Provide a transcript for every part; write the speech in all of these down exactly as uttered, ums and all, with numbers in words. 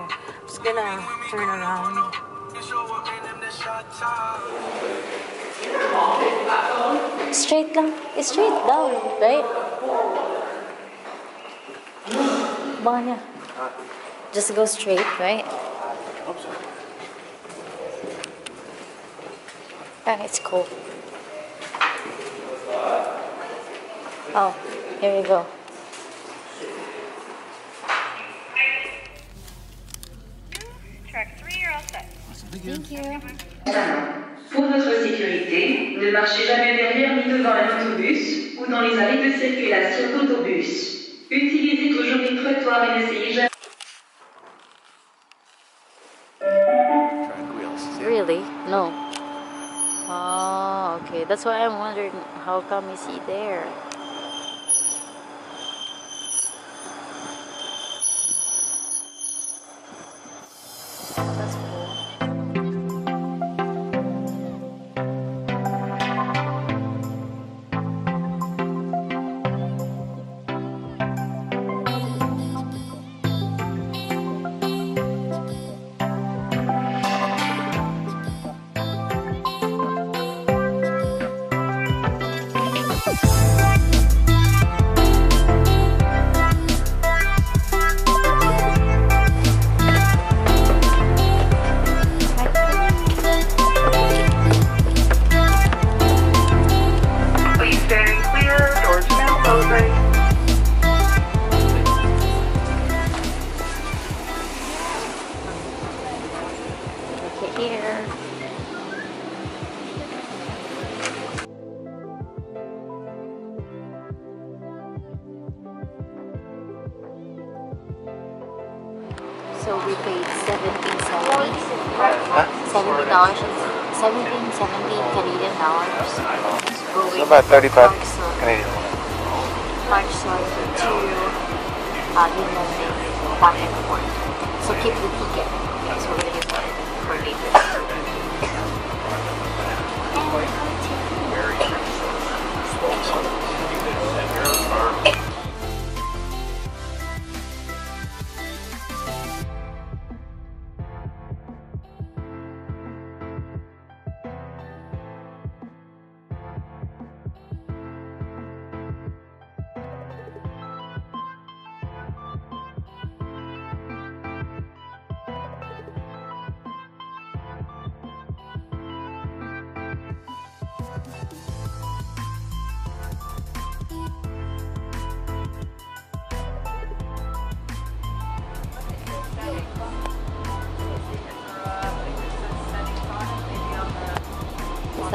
I'm just gonna turn around. Straight lang. It's straight down, right? Banya. Just go straight, right? And it's cool. Oh, here we go. Thank you. Pour votre sécurité, ne marchez jamais derrière ni devant un autobus ou dans les allées de circulation d'autobus. Utilisez toujours les trottoirs et n'essayez jamais. Really? No. Oh, okay. That's why I'm wondering how come is he there? So we paid seventeen seventy. Huh? seventy dollars. seventeen seventy Canadian dollars. It's about thirty bucks Canadian. March sorry, to uh, Illinois, Park and Port. So keep the ticket. Okay, so we're going to use it for later. And we're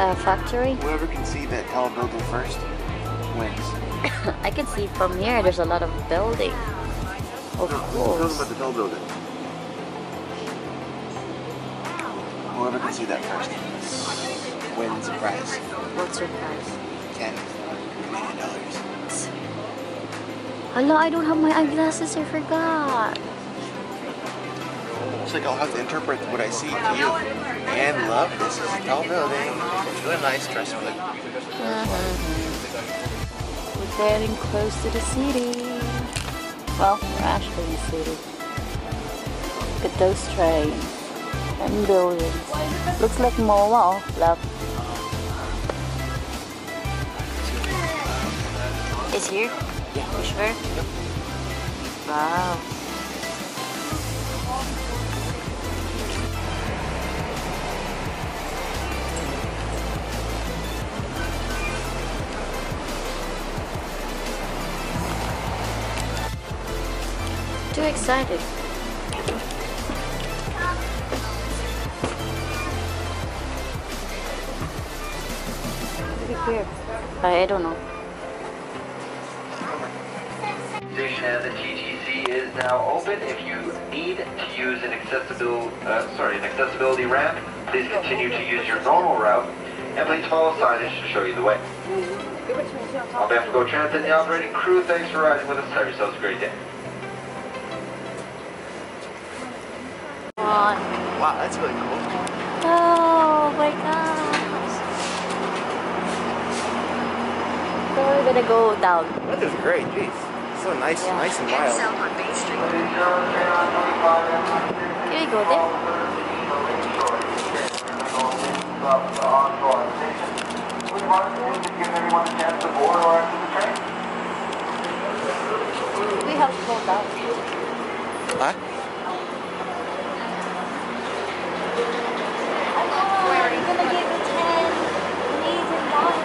the factory. Whoever can see that tall building first wins. I can see from here there's a lot of building. Of no, course. Tell them about the tall building. Whoever can see that first wins a prize. What's your prize? Ten Canadian dollars. Hello, I don't have my eyeglasses. I forgot. It's like I'll have to interpret what I see to you. And love, this is a tall building. It's really nice, trust me. Mm-hmm. We're getting close to the city. Well, we're actually in the city. Look at those trains and buildings. Looks like more wall, love. It's here? Yeah. You sure? Yep. Wow. Too excited. I don't know. Station at the T T C is now open. If you need to use an accessibility, uh, sorry, an accessibility ramp, please continue to use your normal route, and please follow signage to show you the way. On behalf of Go Transit and the operating crew, thanks for riding with us. Have yourselves a great day. Wow, that's really cool. Oh my gosh. So we're gonna go down. That is great, jeez. So nice, nice and wild. Can I go there? We wanted to give everyone a chance to board or enter the train. We have to go down. Huh? We're gonna give you ten needs and dollars.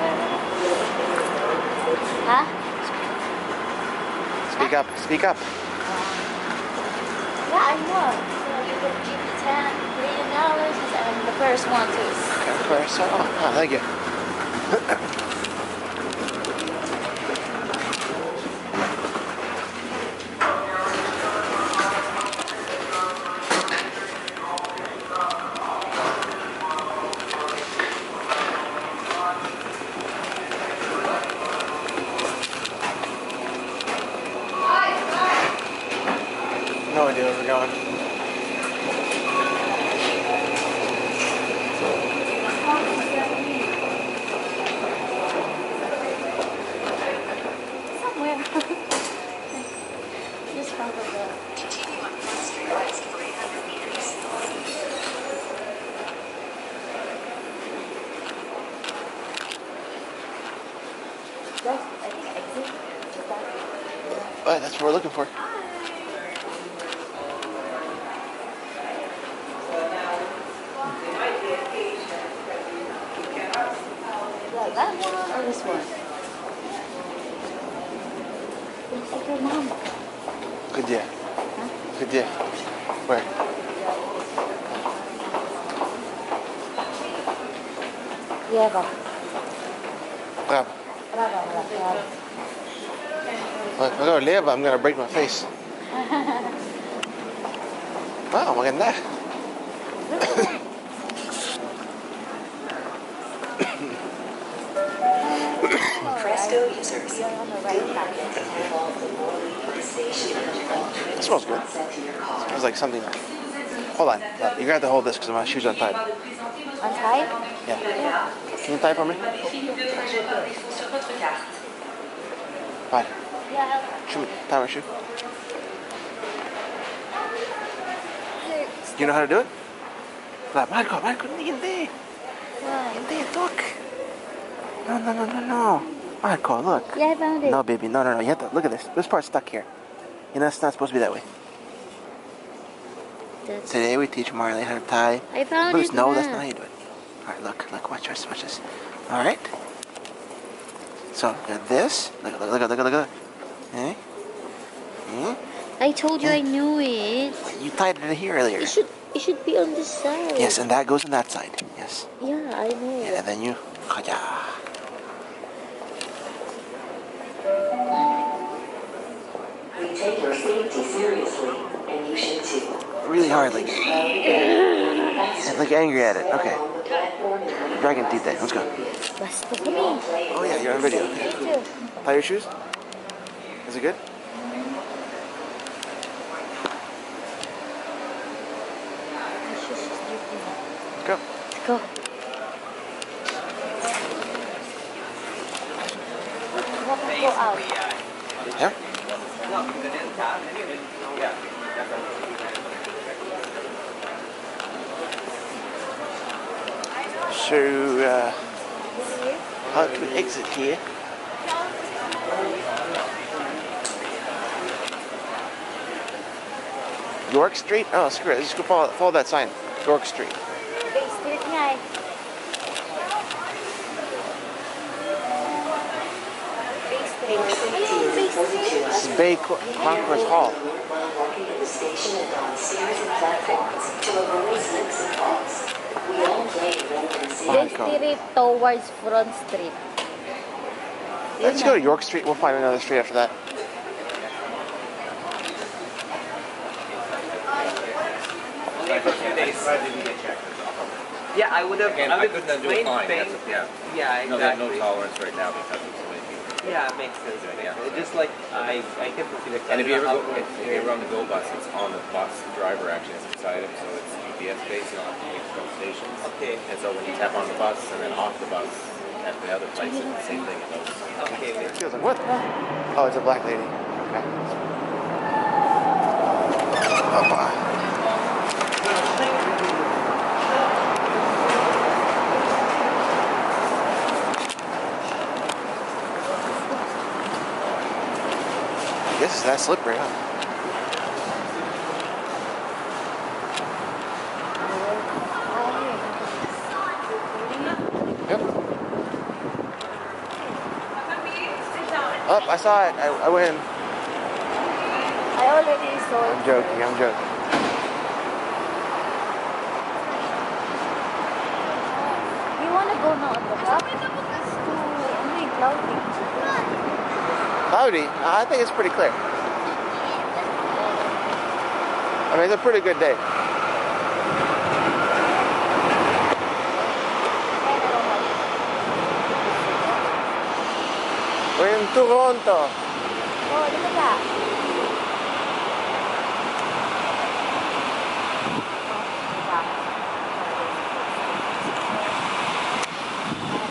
Huh? Speak up, speak up. Yeah, I know. So you could give the ten million dollars and the first one too. The first one? Oh, thank you. No idea where we're going. Somewhere. Just probably the... Continue on Front Street West for eight hundred meters. That's, I think, exit. Oh, that's what we're looking for. That one or this one? Looks like your mom. Good dear. Huh? Good dear. Where? Bravo. Bravo. Bravo, bravo. Look, I'm going to live, I'm going to break my face. Wow, maganda. Presto users, do not disable the boarding station. It smells good. It smells like something else. Hold on. You're gonna have to hold this because my shoes are untied. Untied? Yeah. yeah. Can you tie for me? Fine. Yeah. Should we tie my shoe? Do you know how to do it? Marco, Marco, hindi. Hindi, look. No, no, no, no, no. Marco, look. Yeah, I found it. No, baby. No, no, no. You have to look at this. This part's stuck here. You know, it's not supposed to be that way. That's Today we teach Marley how to tie. I found Bruce. it. No, that's not how you do it. All right, look. Look, watch this. Watch this. All right. So, got this. Look, look, look, look, look, look. Eh? Eh? I told you eh? I knew it. You tied it here earlier. It should, it should be on this side. Yes, and that goes on that side. Yes. Yeah, I know. Yeah, and then you... We take your safety seriously, and you should too. Really hard, like, like angry at it. Okay. Dragon teeth day. Let's go. Oh yeah, you're on video. Okay. Tie your shoes. Is it good? Let's go. Let's go. Out. Yeah? So, uh, how to exit here? York Street? Oh, screw it. Let's go follow, follow that sign. York Street. This is Bay Concourse Hall. Bay towards Front Street. Let's go to York Street. We'll find another street after that. Yeah, I would have. Again, I, I couldn't do it fine. That's a, yeah. yeah, exactly. No, there's no tolerance right now because of. Yeah, it makes sense. It yeah. Just like I, I can see the. And if you ever go, if, if you ever on the GO bus, it's on the bus. The driver actually has beside him, so it's G P S based. You don't have to wait for those stations. Okay. And so when you tap on the bus and then off the bus at the other place, it's the same thing. Those, you know, okay. What? Oh, it's a black lady. Bye-bye. This is that slippery, huh? Up, I saw it. I, I win. I already saw it. I'm joking. I'm joking. You want to go now on the top? It's too cloudy. Cloudy? I think it's pretty clear. I mean, it's a pretty good day. We're in Toronto. Oh, look at that.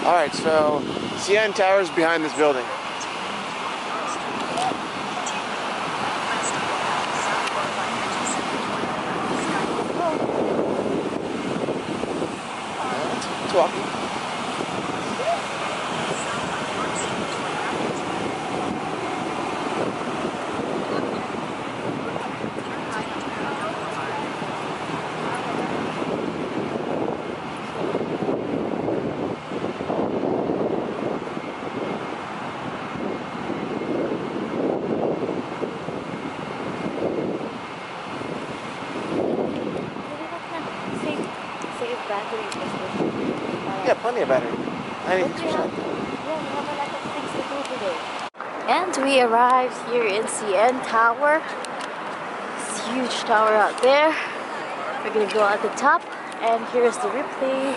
All right, so C N Tower is behind this building. Let's walk. Yeah, plenty of battery. ninety-six percent. And we arrived here in C N Tower. This huge tower out there. We're gonna go at the top, and here's the Ripley's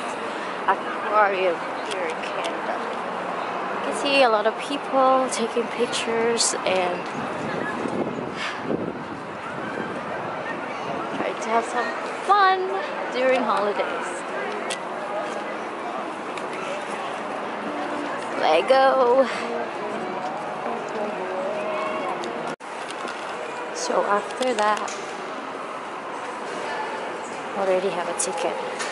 Aquarium here in Canada. You can see a lot of people taking pictures and trying to have some fun during holidays. Lego. So after that, already have a ticket.